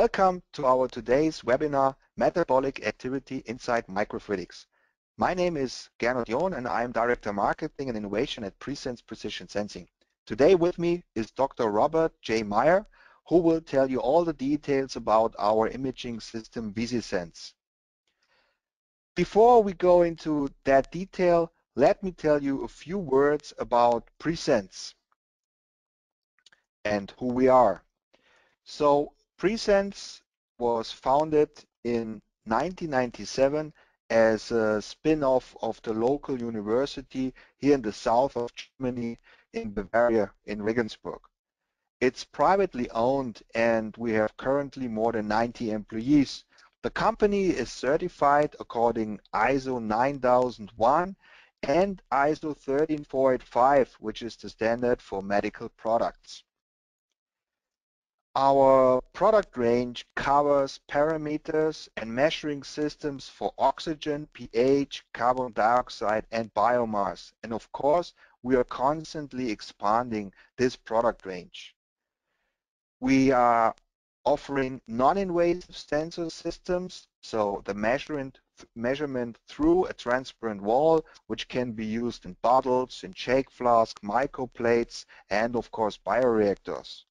Welcome to our today's webinar, Metabolic Activity Inside Microfluidics. My name is Gernot John and I am Director Marketing and Innovation at PreSens Precision Sensing. Today with me is Dr. Robert J. Meier, who will tell you all the details about our imaging system VisiSens. Before we go into that detail, let me tell you a few words about PreSens and who we are. So, PreSens was founded in 1997 as a spin-off of the local university here in the south of Germany in Bavaria in Regensburg. It's privately owned and we have currently more than 90 employees. The company is certified according ISO 9001 and ISO 13485, which is the standard for medical products. Our product range covers parameters and measuring systems for oxygen, pH, carbon dioxide and biomass. And of course, we are constantly expanding this product range. We are offering non-invasive sensor systems, so the measurement through a transparent wall, which can be used in bottles, in shake flasks, microplates and of course bioreactors.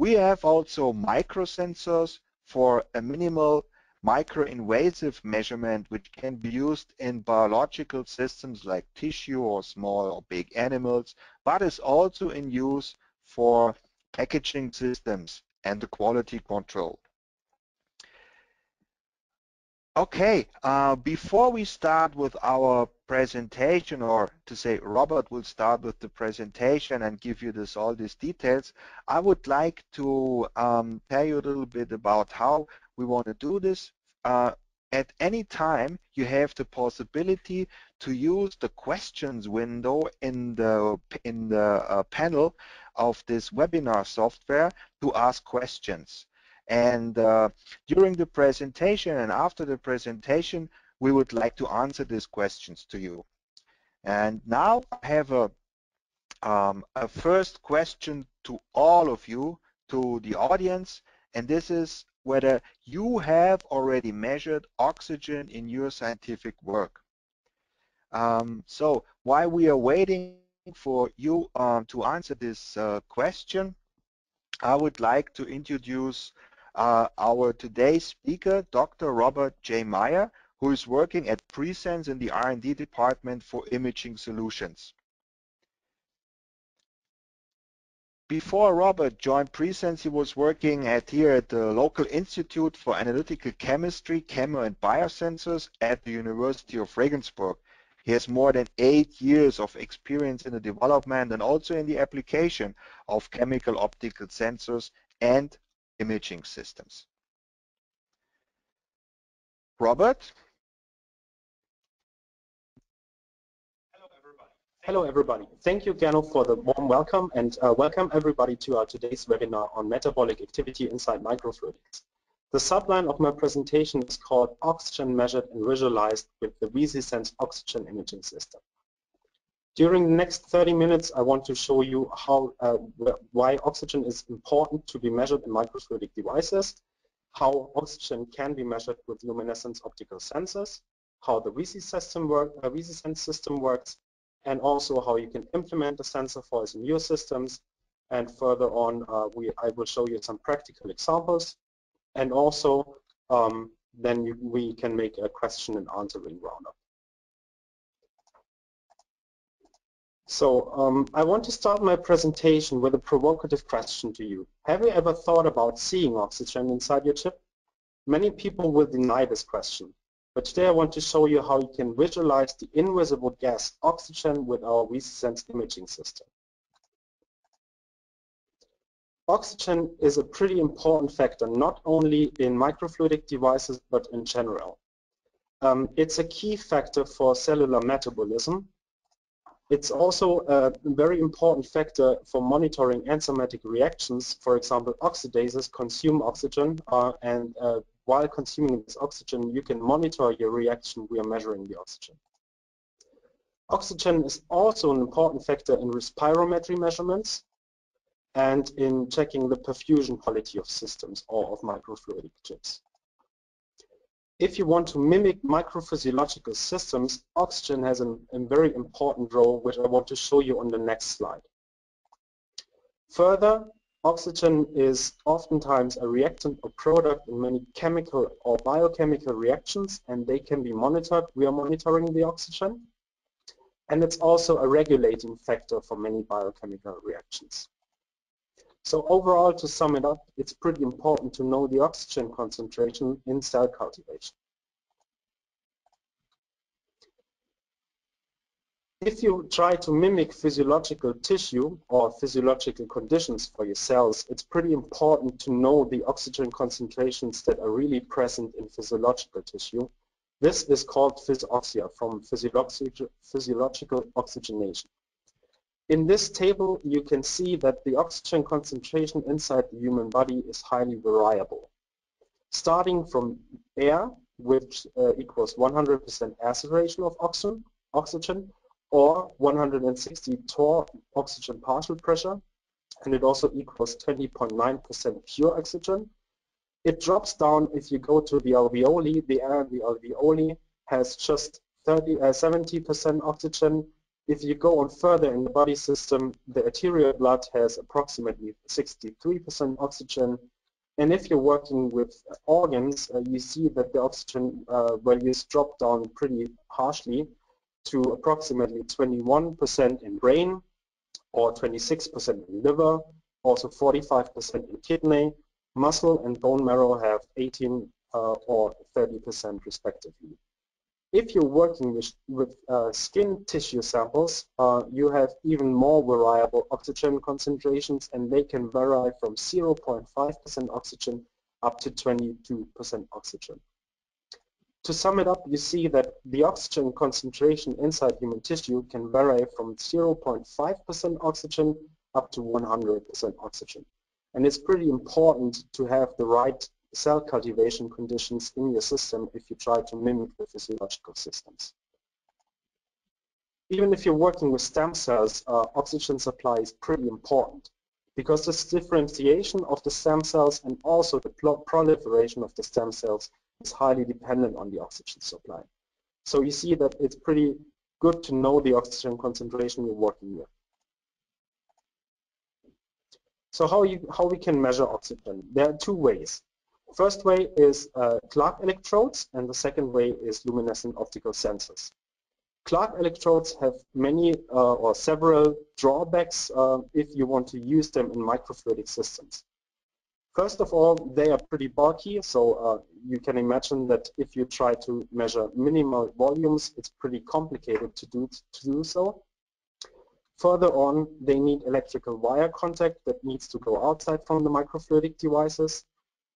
We have also microsensors for a minimal microinvasive measurement which can be used in biological systems like tissue or small or big animals, but is also in use for packaging systems and the quality control. Okay, before we start with our presentation, or to say Robert will start with the presentation and give you all these details, I would like to tell you a little bit about how we want to do this. At any time you have the possibility to use the questions window in the panel of this webinar software to ask questions. And during the presentation and after the presentation, we would like to answer these questions to you. And now I have a first question to all of you, to the audience, and this is whether you have already measured oxygen in your scientific work. So while we are waiting for you to answer this question, I would like to introduce our today's speaker, Dr. Robert J. Meier, who is working at PreSens in the R&D department for imaging solutions. Before Robert joined PreSens, he was working here at the local Institute for Analytical Chemistry, Chemo and Biosensors at the University of Regensburg. He has more than 8 years of experience in the development and also in the application of chemical optical sensors and imaging systems. Robert? Hello everybody. Thank you, Gernot, for the warm welcome, and welcome everybody to our today's webinar on metabolic activity inside microfluidics. The subline of my presentation is called Oxygen Measured and Visualized with the VisiSens Oxygen Imaging System. During the next 30 minutes, I want to show you how, why oxygen is important to be measured in microfluidic devices, how oxygen can be measured with luminescence optical sensors, how the VisiSens system works, and also how you can implement the sensor for your systems. And further on, I will show you some practical examples, and also then we can make a question and answering roundup. So I want to start my presentation with a provocative question to you. Have you ever thought about seeing oxygen inside your chip? Many people will deny this question, but today I want to show you how you can visualize the invisible gas oxygen with our VisiSens imaging system. Oxygen is a pretty important factor, not only in microfluidic devices, but in general. It's a key factor for cellular metabolism. It's also a very important factor for monitoring enzymatic reactions. For example, oxidases consume oxygen, and while consuming this oxygen, you can monitor your reaction. We are measuring the oxygen. Oxygen is also an important factor in respirometry measurements, and in checking the perfusion quality of systems or of microfluidic chips. If you want to mimic microphysiological systems, oxygen has a very important role, which I want to show you on the next slide. Further, oxygen is oftentimes a reactant or product in many chemical or biochemical reactions, and they can be monitored. We are monitoring the oxygen. And it's also a regulating factor for many biochemical reactions. So overall, to sum it up, it's pretty important to know the oxygen concentration in cell cultivation. If you try to mimic physiological tissue or physiological conditions for your cells, it's pretty important to know the oxygen concentrations that are really present in physiological tissue. This is called physoxia, from physiological oxygenation. In this table, you can see that the oxygen concentration inside the human body is highly variable. Starting from air, which equals 100% aspiration of oxygen, or 160 torr oxygen partial pressure, and it also equals 20.9% pure oxygen. It drops down if you go to the alveoli. The air in the alveoli has just 70% oxygen. If you go on further in the body system, the arterial blood has approximately 63% oxygen. And if you're working with organs, you see that the oxygen values drop down pretty harshly to approximately 21% in brain, or 26% in liver, also 45% in kidney. Muscle and bone marrow have 18 or 30% respectively. If you're working with skin tissue samples, you have even more variable oxygen concentrations, and they can vary from 0.5% oxygen up to 22% oxygen. To sum it up, you see that the oxygen concentration inside human tissue can vary from 0.5% oxygen up to 100% oxygen. And it's pretty important to have the right cell cultivation conditions in your system if you try to mimic the physiological systems. Even if you're working with stem cells, oxygen supply is pretty important, because this differentiation of the stem cells and also the proliferation of the stem cells is highly dependent on the oxygen supply. So you see that it's pretty good to know the oxygen concentration you're working with. So how we can measure oxygen? There are two ways. First way is Clark electrodes, and the second way is luminescent optical sensors. Clark electrodes have many or several drawbacks if you want to use them in microfluidic systems. First of all, they are pretty bulky, so you can imagine that if you try to measure minimal volumes, it's pretty complicated to do so. Further on, they need electrical wire contact that needs to go outside from the microfluidic devices.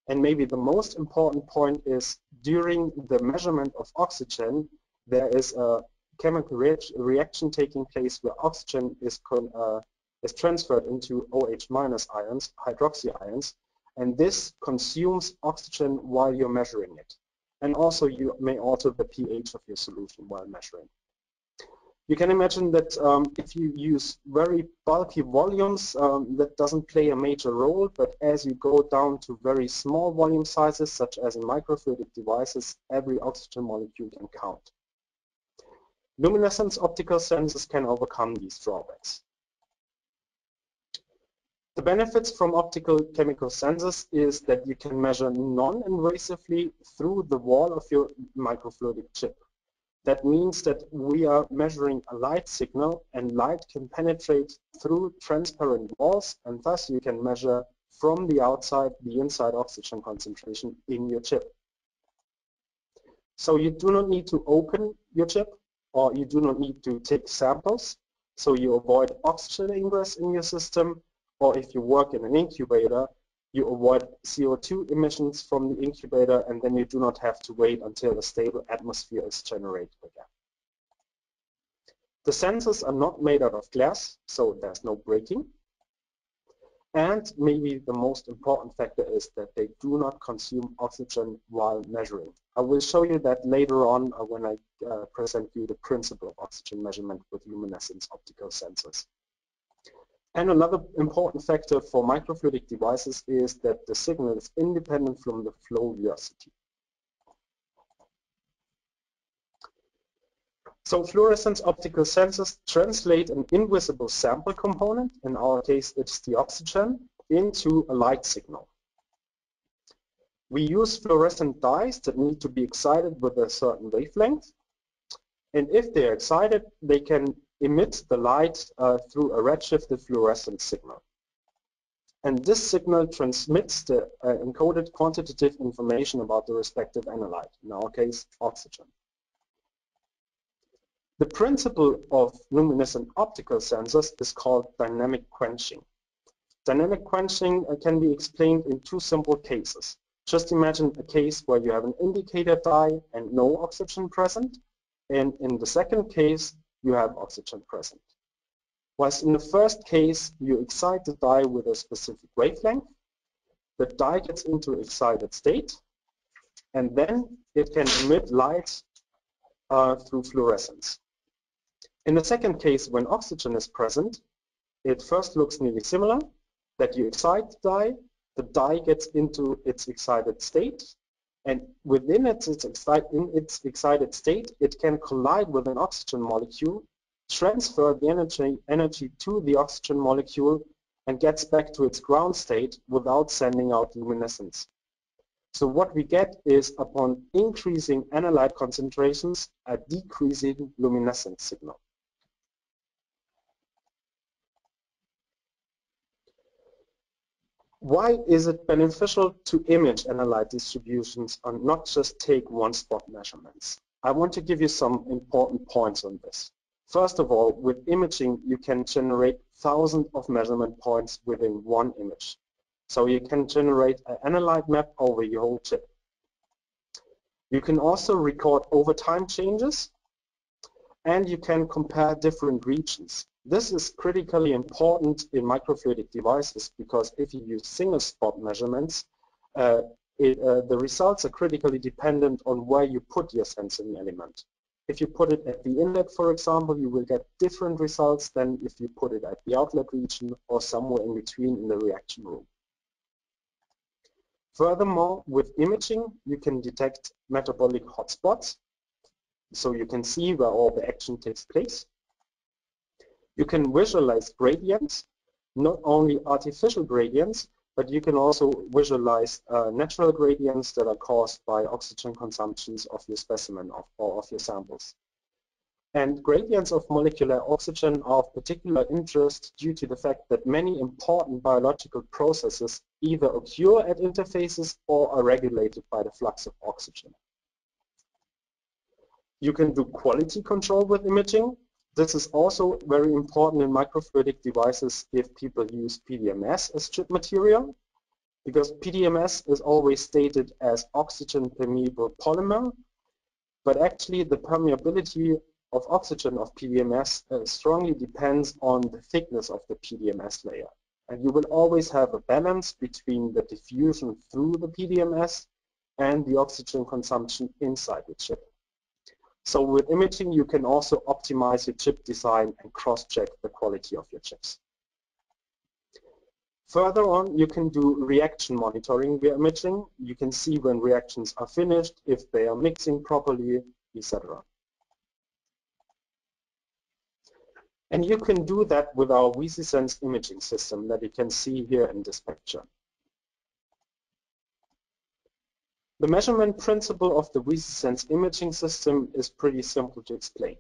And maybe the most important point is, during the measurement of oxygen, there is a chemical reaction taking place where oxygen is transferred into OH- ions, hydroxy ions, and this consumes oxygen while you're measuring it. And also, you may alter the pH of your solution while measuring. You can imagine that if you use very bulky volumes, that doesn't play a major role, but as you go down to very small volume sizes, such as in microfluidic devices, every oxygen molecule can count. Luminescence optical sensors can overcome these drawbacks. The benefits from optical chemical sensors is that you can measure non-invasively through the wall of your microfluidic chip. That means that we are measuring a light signal, and light can penetrate through transparent walls, and thus you can measure from the outside the inside oxygen concentration in your chip. So you do not need to open your chip, or you do not need to take samples, so you avoid oxygen ingress in your system, or if you work in an incubator, you avoid CO2 emissions from the incubator, and then you do not have to wait until a stable atmosphere is generated again. The sensors are not made out of glass, so there's no breaking. And maybe the most important factor is that they do not consume oxygen while measuring. I will show you that later on when I present you the principle of oxygen measurement with luminescence optical sensors. And another important factor for microfluidic devices is that the signal is independent from the flow velocity. So fluorescence optical sensors translate an invisible sample component, in our case it's the oxygen, into a light signal. We use fluorescent dyes that need to be excited with a certain wavelength, and if they are excited they can emit the light through a redshifted fluorescent signal. And this signal transmits the encoded quantitative information about the respective analyte, in our case oxygen. The principle of luminescent optical sensors is called dynamic quenching. Dynamic quenching can be explained in two simple cases. Just imagine a case where you have an indicator dye and no oxygen present, and in the second case you have oxygen present. Whilst in the first case you excite the dye with a specific wavelength, the dye gets into excited state and then it can emit light through fluorescence. In the second case, when oxygen is present, it first looks nearly similar, that you excite the dye gets into its excited state, and within its excited state, it can collide with an oxygen molecule, transfer the energy to the oxygen molecule, and gets back to its ground state without sending out luminescence. So what we get is, upon increasing analyte concentrations, a decreasing luminescence signal. Why is it beneficial to image analyte distributions and not just take one spot measurements? I want to give you some important points on this. First of all, with imaging, you can generate thousands of measurement points within one image. So you can generate an analyte map over your whole chip. You can also record over time changes, and you can compare different regions. This is critically important in microfluidic devices because if you use single spot measurements, the results are critically dependent on where you put your sensing element. If you put it at the inlet, for example, you will get different results than if you put it at the outlet region or somewhere in between in the reaction room. Furthermore, with imaging, you can detect metabolic hotspots, so you can see where all the action takes place. You can visualize gradients, not only artificial gradients, but you can also visualize natural gradients that are caused by oxygen consumptions of your specimen or of your samples. And gradients of molecular oxygen are of particular interest due to the fact that many important biological processes either occur at interfaces or are regulated by the flux of oxygen. You can do quality control with imaging. This is also very important in microfluidic devices if people use PDMS as chip material, because PDMS is always stated as oxygen permeable polymer, but actually the permeability of oxygen of PDMS strongly depends on the thickness of the PDMS layer. And you will always have a balance between the diffusion through the PDMS and the oxygen consumption inside the chip. So with imaging, you can also optimize your chip design and cross-check the quality of your chips. Further on, you can do reaction monitoring via imaging. You can see when reactions are finished, if they are mixing properly, etc. And you can do that with our VisiSens imaging system that you can see here in this picture. The measurement principle of the VisiSens imaging system is pretty simple to explain.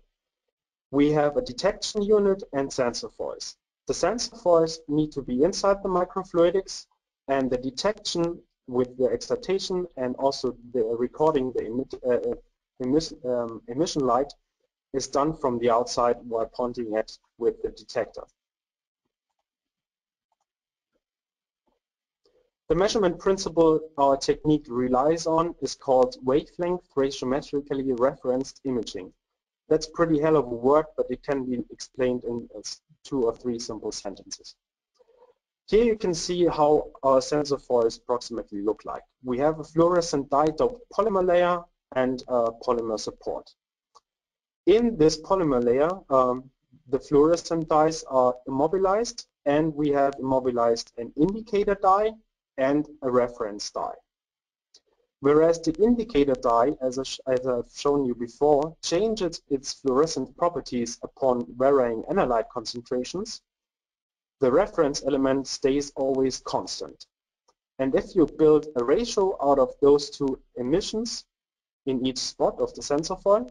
We have a detection unit and sensor foils. The sensor foils need to be inside the microfluidics, and the detection with the excitation and also the recording the emission light is done from the outside while pointing at with the detector. The measurement principle our technique relies on is called wavelength ratiometrically referenced imaging. That's pretty hell of a word, but it can be explained in 2 or 3 simple sentences. Here you can see how our sensor foils approximately look like. We have a fluorescent dye-doped polymer layer and a polymer support. In this polymer layer, the fluorescent dyes are immobilized and we have immobilized an indicator dye and a reference dye. Whereas the indicator dye, as I've shown you before, changes its fluorescent properties upon varying analyte concentrations, the reference element stays always constant. And if you build a ratio out of those two emissions in each spot of the sensor foil,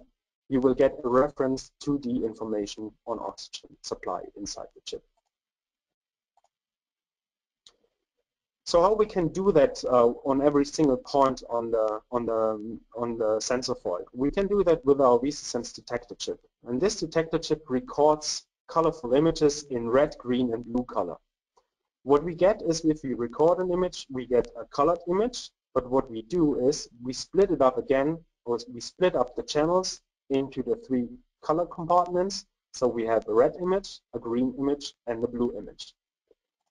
you will get a reference 2D information on oxygen supply inside the chip. So how we can do that on every single point on the sensor foil? We can do that with our VisiSens detector chip, and this detector chip records colorful images in red, green, and blue color. What we get is, if we record an image, we get a colored image. But what we do is we split it up again, or we split up the channels into the three color compartments. So we have a red image, a green image, and a blue image.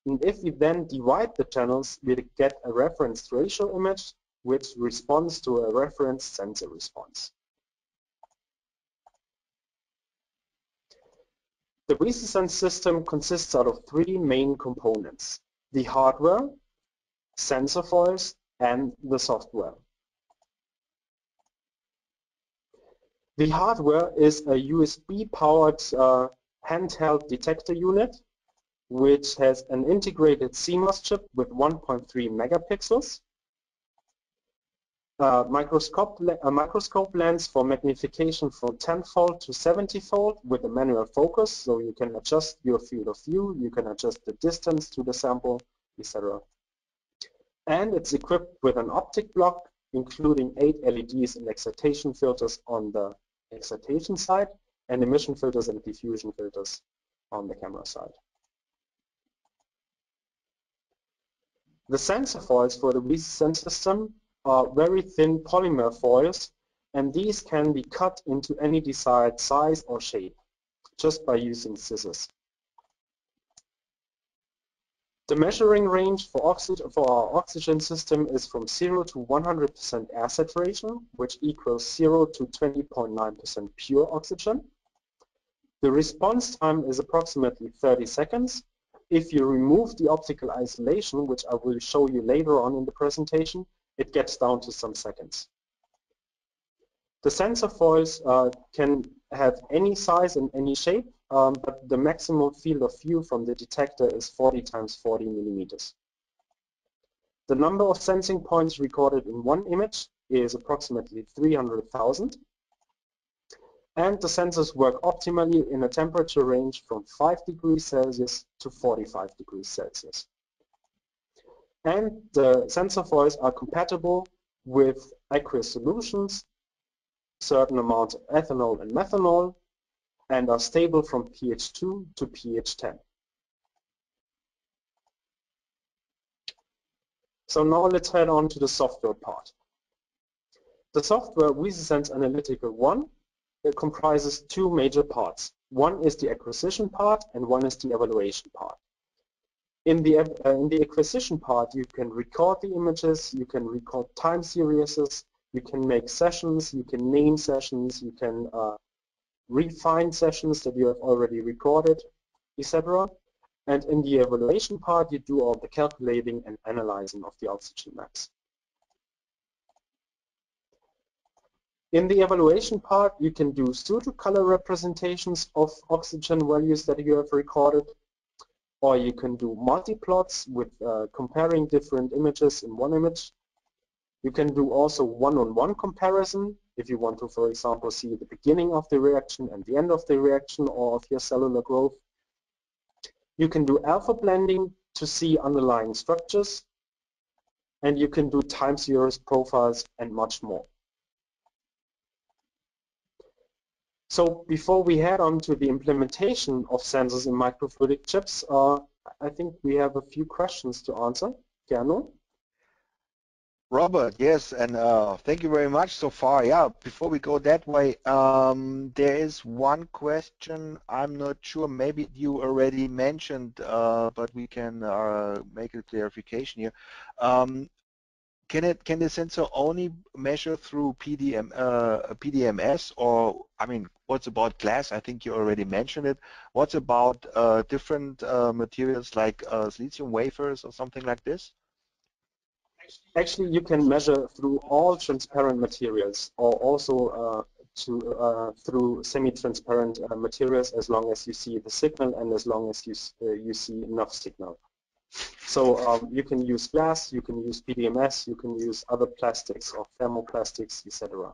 And if we then divide the channels, we get a reference ratio image which responds to a reference sensor response. The VisiSens system consists out of three main components: the hardware, sensor foils, and the software. The hardware is a USB-powered handheld detector unit, which has an integrated CMOS chip with 1.3 megapixels, a microscope lens for magnification from 10-fold to 70-fold with a manual focus, so you can adjust your field of view, you can adjust the distance to the sample, etc. And it's equipped with an optic block, including 8 LEDs and excitation filters on the excitation side, and emission filters and diffusion filters on the camera side. The sensor foils for the VisiSens system are very thin polymer foils, and these can be cut into any desired size or shape just by using scissors. The measuring range for our oxygen system is from 0 to 100% air saturation, which equals 0 to 20.9% pure oxygen. The response time is approximately 30 seconds. If you remove the optical isolation, which I will show you later on in the presentation, it gets down to some seconds. The sensor foils can have any size and any shape, but the maximum field of view from the detector is 40 times 40 millimeters. The number of sensing points recorded in one image is approximately 300,000. And the sensors work optimally in a temperature range from 5 degrees Celsius to 45 degrees Celsius. And the sensor foils are compatible with aqueous solutions, certain amounts of ethanol and methanol, and are stable from pH 2 to pH 10. So now let's head on to the software part. The software VisiSens Analytical 1 It comprises two major parts. One is the acquisition part and one is the evaluation part. In the acquisition part, you can record the images, you can record time series, you can make sessions, you can name sessions, you can refine sessions that you have already recorded, etc. And in the evaluation part, you do all the calculating and analyzing of the oxygen maps. In the evaluation part, you can do pseudocolor representations of oxygen values that you have recorded, or you can do multi-plots with comparing different images in one image. You can do also one-on-one comparison if you want to, for example, see the beginning of the reaction and the end of the reaction or of your cellular growth. You can do alpha blending to see underlying structures, and you can do time series profiles and much more. So before we head on to the implementation of sensors in microfluidic chips, I think we have a few questions to answer. Gernot? Robert, yes, and thank you very much so far. Yeah, before we go that way, there is one question. I'm not sure, maybe you already mentioned, but we can make a clarification here. Can the sensor only measure through PDMS, or, I mean, what's about glass? I think you already mentioned it. What's about different materials like lithium wafers or something like this? Actually, you can measure through all transparent materials, or also through semi-transparent materials, as long as you see the signal and as long as you you see enough signal. So you can use glass, you can use PDMS, you can use other plastics or thermoplastics, etc.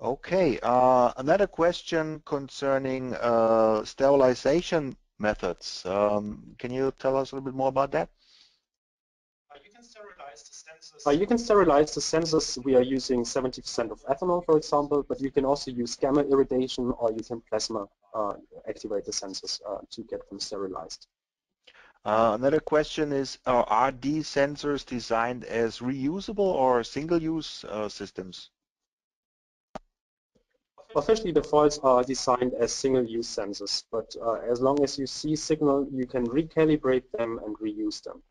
Okay, another question concerning sterilization methods. Can you tell us a little bit more about that? You can sterilize the sensors. You can sterilize the sensors. We are using 70% of ethanol, for example, but you can also use gamma irradiation, or you can plasma activate the sensors to get them sterilized. Another question is, are these sensors designed as reusable or single-use systems? Officially, the foils are designed as single-use sensors, but as long as you see signal, you can recalibrate them and reuse them.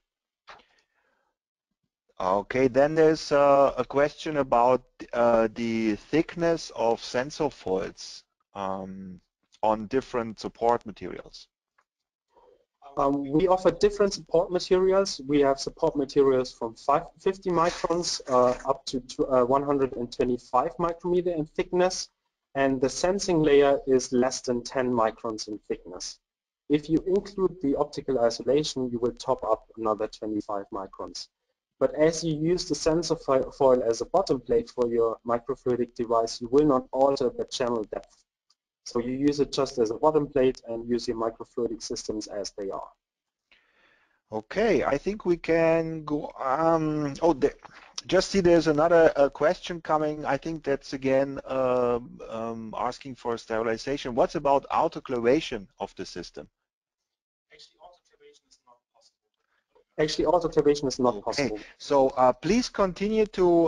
Okay, then there's a question about the thickness of sensor foils on different support materials. We offer different support materials. We have support materials from 50 microns up to 125 micrometer in thickness, and the sensing layer is less than 10 microns in thickness. If you include the optical isolation, you will top up another 25 microns. But as you use the sensor foil as a bottom plate for your microfluidic device, you will not alter the channel depth. So you use it just as a bottom plate and use your microfluidic systems as they are. Okay, I think we can go. Just see, there's another question coming. I think that's again asking for sterilization. What's about autoclavation of the system? Actually, autoclavation is not possible. Okay. So please continue to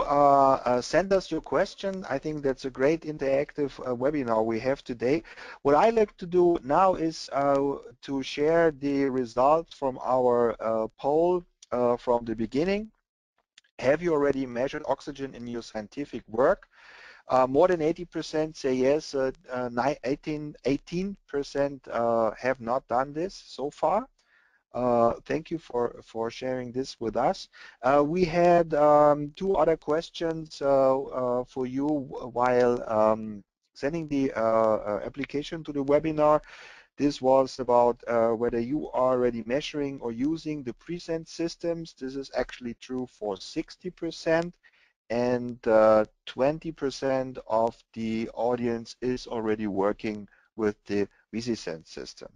send us your question. I think that's a great interactive webinar we have today. What I like to do now is to share the results from our poll from the beginning. Have you already measured oxygen in your scientific work? More than 80% say yes, 18% have not done this so far. Thank you for sharing this with us. We had two other questions for you while sending the application to the webinar. This was about whether you are already measuring or using the PreSens systems. This is actually true for 60%, and 20% of the audience is already working with the VisiSens system.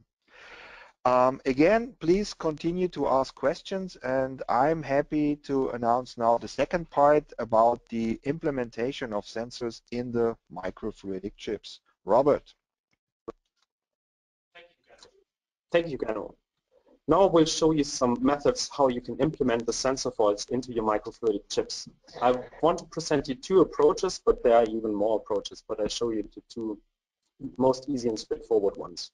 Again, please continue to ask questions, and I'm happy to announce now the second part about the implementation of sensors in the microfluidic chips. Robert. Thank you, Gernot. Now we'll show you some methods how you can implement the sensor foils into your microfluidic chips. I want to present you two approaches, but there are even more approaches, but I'll show you the two most easy and straightforward ones.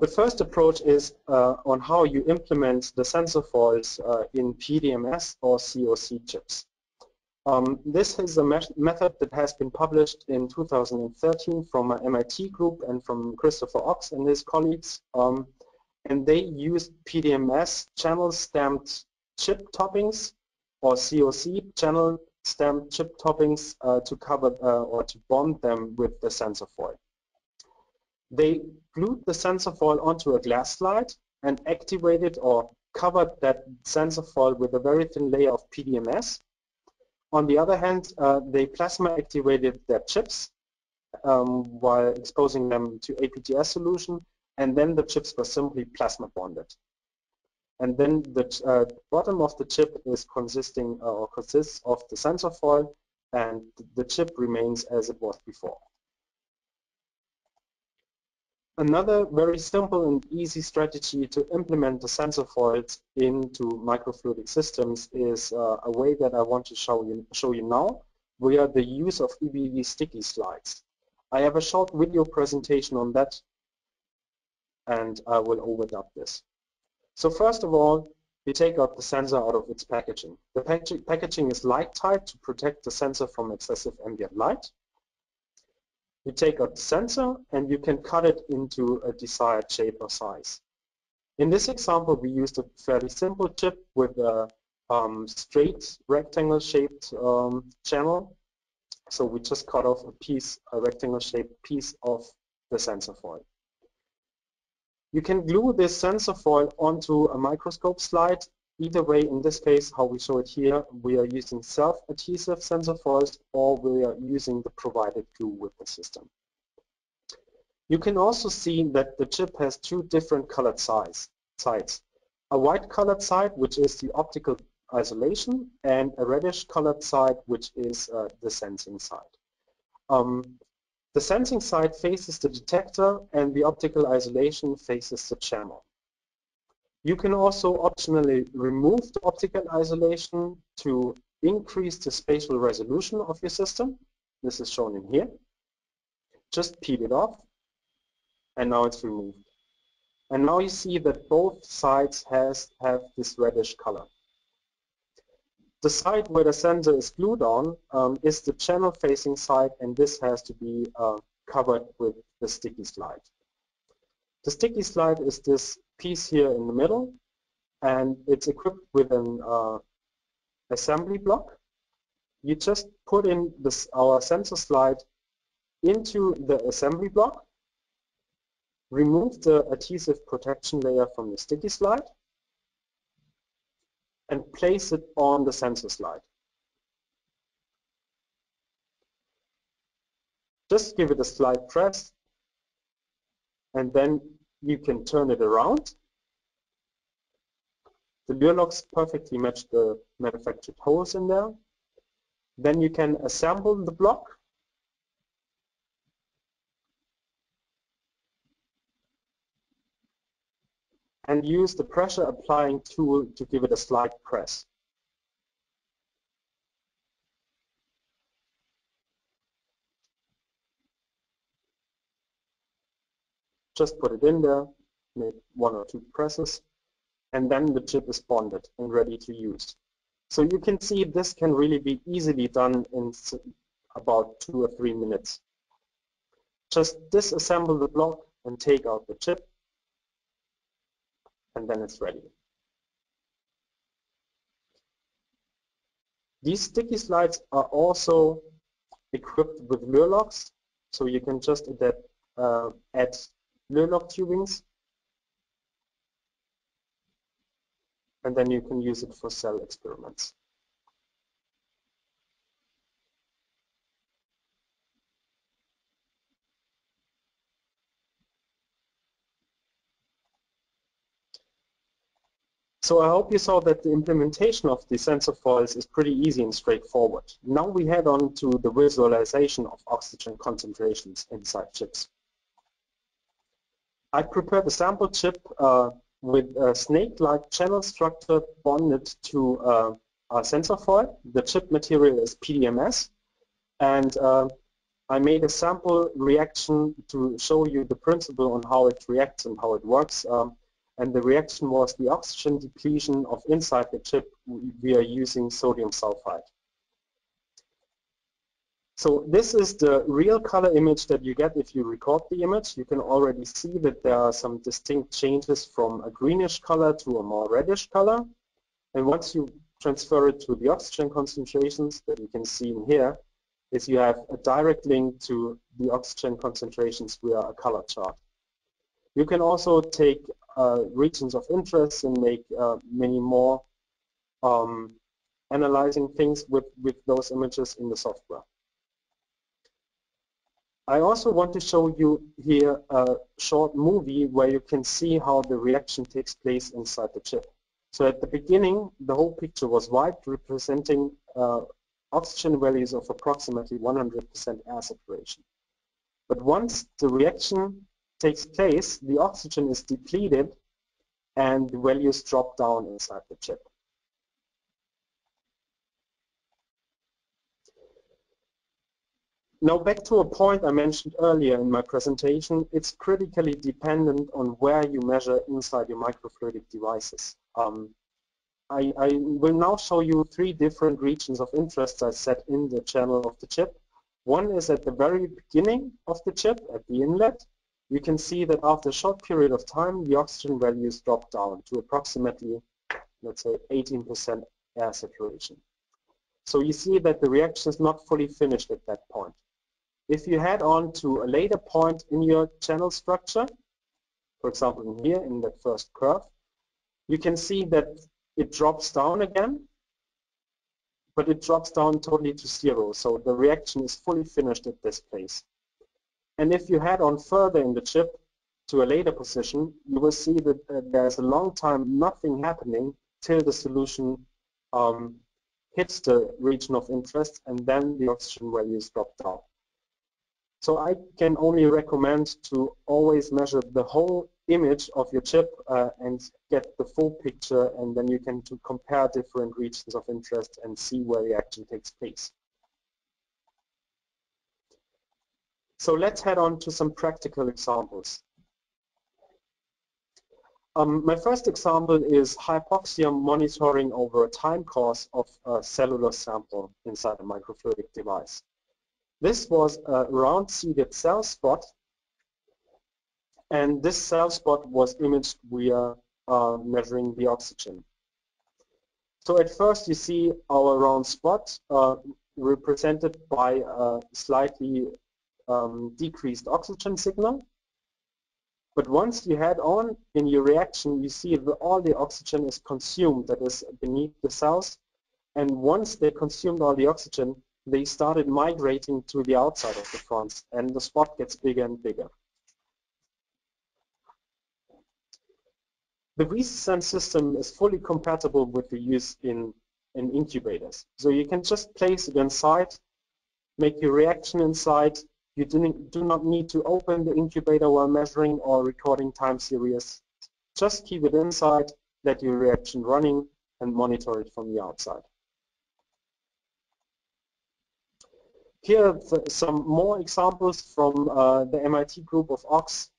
The first approach is on how you implement the sensor foils in PDMS or COC chips. This is a method that has been published in 2013 from an MIT group and from Christopher Ox and his colleagues, and they used PDMS channel-stamped chip toppings or COC channel-stamped chip toppings to cover or to bond them with the sensor foil. They glued the sensor foil onto a glass slide and activated or covered that sensor foil with a very thin layer of PDMS. On the other hand, they plasma activated their chips while exposing them to APTS solution, and then the chips were simply plasma bonded. And then the bottom of the chip is consists of the sensor foil, and the chip remains as it was before. Another very simple and easy strategy to implement the sensor foils into microfluidic systems is a way that I want to show you now, via the use of EBL sticky slides. I have a short video presentation on that, and I will overdubb this. So first of all, we take out the sensor out of its packaging. The packaging is light tight to protect the sensor from excessive ambient light. You take out the sensor and you can cut it into a desired shape or size. In this example, we used a fairly simple chip with a straight rectangle shaped channel. So we just cut off a rectangle shaped piece of the sensor foil. You can glue this sensor foil onto a microscope slide. Either way, in this case, how we show it here, we are using self-adhesive sensor foils, or we are using the provided glue with the system. You can also see that the chip has two different colored sides. A white colored side, which is the optical isolation, and a reddish colored side, which is the sensing side. The sensing side faces the detector and the optical isolation faces the channel. You can also optionally remove the optical isolation to increase the spatial resolution of your system. This is shown in here. Just peel it off, and now it's removed. And now you see that both sides have this reddish color. The side where the sensor is glued on is the channel facing side, and this has to be covered with the sticky slide. The sticky slide is this piece here in the middle, and it's equipped with an assembly block. You just put in our sensor slide into the assembly block, remove the adhesive protection layer from the sticky slide, and place it on the sensor slide. Just give it a slight press, and then you can turn it around. The Luer locks perfectly match the manufactured holes in there. Then you can assemble the block. And use the pressure applying tool to give it a slight press. Just put it in there, make one or two presses, and then the chip is bonded and ready to use. So you can see this can really be easily done in about 2 or 3 minutes. Just disassemble the block and take out the chip, and then it's ready. These sticky slides are also equipped with Luer locks, so you can just add Luer lock tubings, and then you can use it for cell experiments. So I hope you saw that the implementation of the sensor foils is pretty easy and straightforward. Now we head on to the visualization of oxygen concentrations inside chips. I prepared a sample chip with a snake-like channel structure bonded to our sensor foil. The chip material is PDMS, and I made a sample reaction to show you the principle on how it reacts and how it works. And the reaction was the oxygen depletion of inside the chip. We are using sodium sulfide. So this is the real color image that you get if you record the image. You can already see that there are some distinct changes from a greenish color to a more reddish color. And once you transfer it to the oxygen concentrations that you can see in here, is you have a direct link to the oxygen concentrations via a color chart. You can also take regions of interest and make many more analyzing things with those images in the software. I also want to show you here a short movie where you can see how the reaction takes place inside the chip. So at the beginning, the whole picture was white, representing oxygen values of approximately 100% air saturation. But once the reaction takes place, the oxygen is depleted and the values drop down inside the chip. Now back to a point I mentioned earlier in my presentation, it's critically dependent on where you measure inside your microfluidic devices. I will now show you three different regions of interest I set in the channel of the chip. One is at the very beginning of the chip, at the inlet. You can see that after a short period of time, the oxygen values drop down to approximately, let's say, 18% air saturation. So you see that the reaction is not fully finished at that point. If you head on to a later point in your channel structure, for example in here in that first curve, you can see that it drops down again, but it drops down totally to zero. So the reaction is fully finished at this place. And if you head on further in the chip to a later position, you will see that there's a long time nothing happening till the solution hits the region of interest, and then the oxygen values drop down. So I can only recommend to always measure the whole image of your chip and get the full picture, and then you can compare different regions of interest and see where the action takes place. So let's head on to some practical examples. My first example is hypoxia monitoring over a time course of a cellular sample inside a microfluidic device. This was a round-seeded cell spot, and this cell spot was imaged via measuring the oxygen. So at first you see our round spot represented by a slightly decreased oxygen signal, but once you head on in your reaction, you see that all the oxygen is consumed that is beneath the cells, and once they consumed all the oxygen, they started migrating to the outside of the fronts, and the spot gets bigger and bigger. The VisiSens system is fully compatible with the use in incubators. So you can just place it inside, make your reaction inside. You do not need to open the incubator while measuring or recording time series. Just keep it inside, let your reaction running, and monitor it from the outside. Here are some more examples from the MIT group of Ox.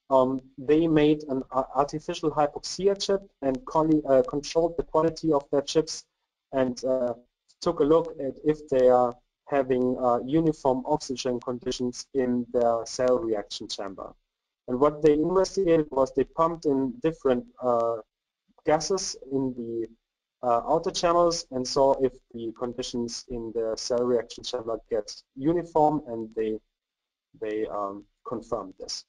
They made an artificial hypoxia chip and controlled the quality of their chips, and took a look at if they are having uniform oxygen conditions in their cell reaction chamber. And what they investigated was they pumped in different gases in the outer channels and saw if the conditions in the cell reaction chamber get uniform, and they confirmed this.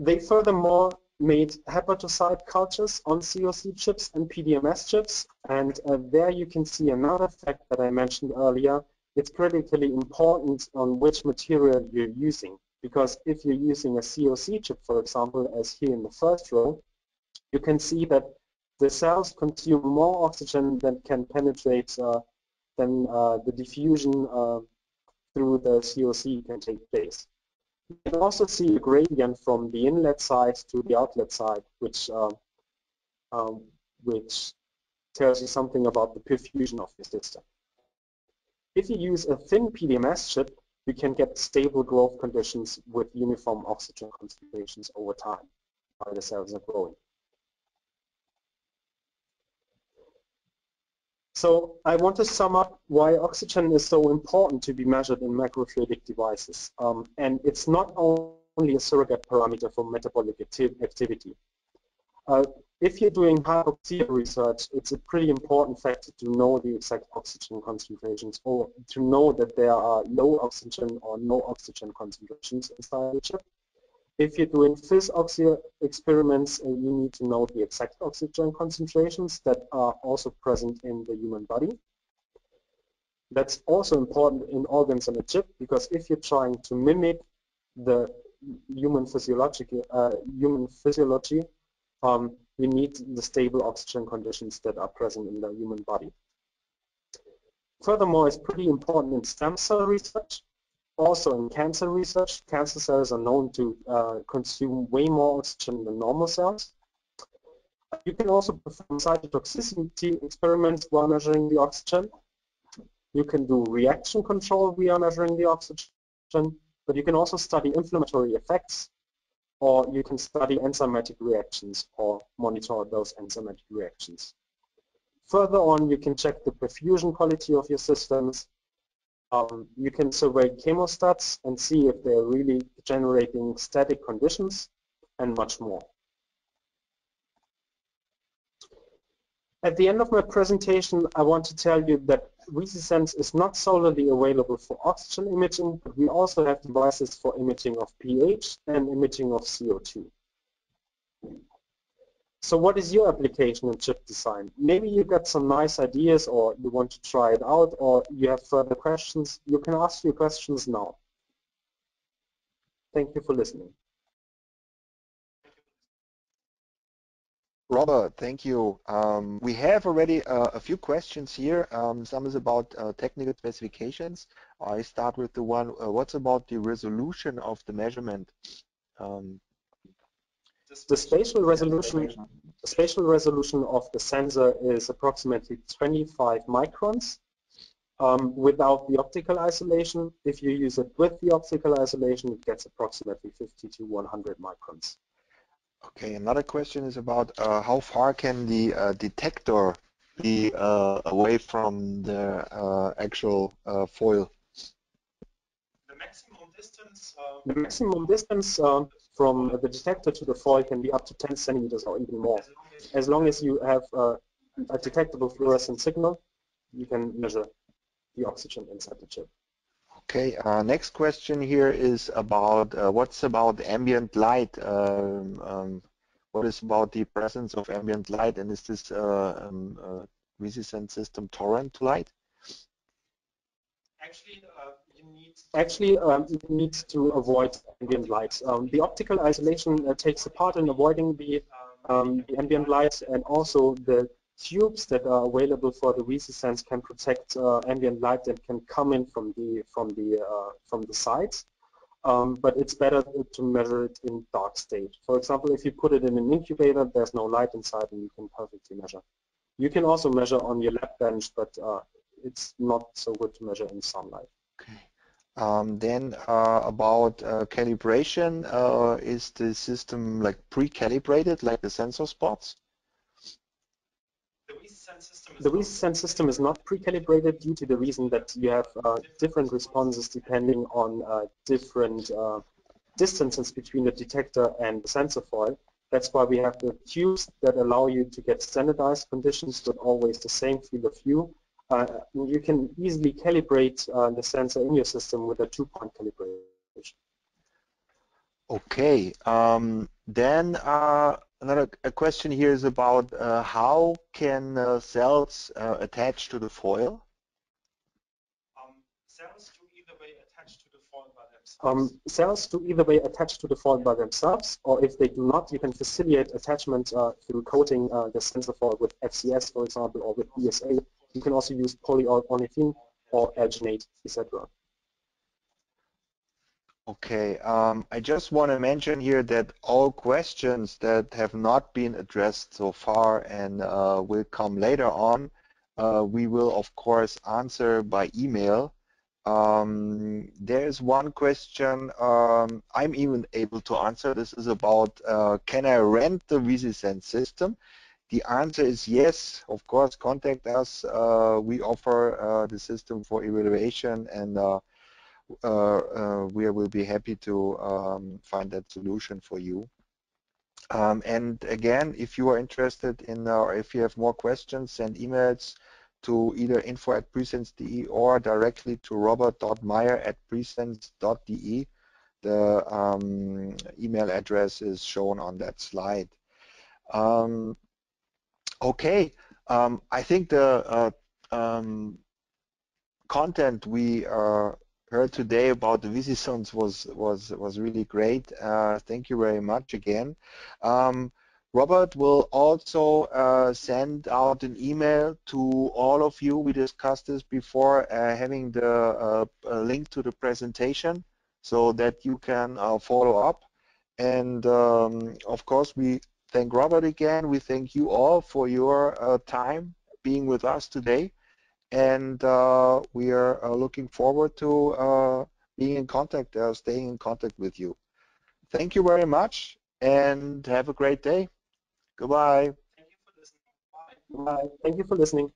They furthermore made hepatocyte cultures on COC chips and PDMS chips, and there you can see another fact that I mentioned earlier. It's critically important on which material you're using, because if you're using a COC chip, for example, as here in the first row, you can see that the cells consume more oxygen than can penetrate, than the diffusion through the COC can take place. You can also see a gradient from the inlet side to the outlet side, which tells you something about the perfusion of the system. If you use a thin PDMS chip, you can get stable growth conditions with uniform oxygen concentrations over time while the cells are growing. So I want to sum up why oxygen is so important to be measured in microfluidic devices. And it's not only a surrogate parameter for metabolic activity. If you're doing hypoxia research, it's a pretty important factor to know the exact oxygen concentrations, or to know that there are low oxygen or no oxygen concentrations inside the chip. If you're doing physoxia experiments, you need to know the exact oxygen concentrations that are also present in the human body. That's also important in organs on a chip, because if you're trying to mimic the human physiology, you need the stable oxygen conditions that are present in the human body. Furthermore, it's pretty important in stem cell research. Also in cancer research, cancer cells are known to consume way more oxygen than normal cells. You can also perform cytotoxicity experiments while measuring the oxygen. You can do reaction control via measuring the oxygen, but you can also study inflammatory effects, or you can study enzymatic reactions or monitor those enzymatic reactions. Further on, you can check the perfusion quality of your systems. You can survey chemostats and see if they're really generating static conditions, and much more. At the end of my presentation, I want to tell you that VisiSens is not solely available for oxygen imaging, but we also have devices for imaging of pH and imaging of CO2. So what is your application in chip design? Maybe you got some nice ideas, or you want to try it out, or you have further questions. You can ask your questions now. Thank you for listening. Robert, thank you. We have already a few questions here. Some is about technical specifications. I start with the one, what's about the resolution of the measurement? The spatial resolution of the sensor is approximately 25 microns without the optical isolation. If you use it with the optical isolation, it gets approximately 50 to 100 microns. Okay, another question is about how far can the detector be away from the actual foil? The maximum distance from the detector to the foil can be up to 10 centimeters or even more. As long as you have a detectable fluorescent signal, you can measure the oxygen inside the chip. Okay, next question here is about what's about ambient light? What is about the presence of ambient light, and is this VisiSens system tolerant to light? Actually, you need to avoid ambient light. The optical isolation takes a part in avoiding the ambient light, and also the tubes that are available for the VisiSens can protect ambient light that can come in from the sides. But it's better to measure it in dark state. For example, if you put it in an incubator, there's no light inside, and you can perfectly measure. You can also measure on your lab bench, but it's not so good to measure in sunlight. Okay. Then about calibration, is the system like pre-calibrated, like the sensor spots? The VisiSens system is not pre-calibrated due to the reason that you have different responses depending on different distances between the detector and the sensor foil. That's why we have the tubes that allow you to get standardized conditions but always the same field of view. You can easily calibrate the sensor in your system with a two-point calibration. Okay. Then another question here is about how can cells attach to the foil? Cells do either way attach to the foil by themselves. Or if they do not, you can facilitate attachment through coating the sensor foil with FCS, for example, or with ESA. You can also use polyornithine or alginate, etc. Okay, I just want to mention here that all questions that have not been addressed so far and will come later on, we will of course answer by email. There is one question I'm even able to answer. This is about can I rent the VisiSens system? The answer is yes, of course, contact us. We offer the system for evaluation, and we will be happy to find that solution for you. And again, if you are interested in, or if you have more questions, send emails to either info@presens.de or directly to robert.meier@presens.de. The email address is shown on that slide. Okay, I think the content we heard today about the VisiSens was really great. Thank you very much again. Robert will also send out an email to all of you. We discussed this before, having the link to the presentation so that you can follow up. And of course, we thank Robert again. We thank you all for your time being with us today. and we are looking forward to being in contact, staying in contact with you. Thank you very much, and have a great day. Goodbye. Thank you for listening. Bye. Bye. Thank you for listening.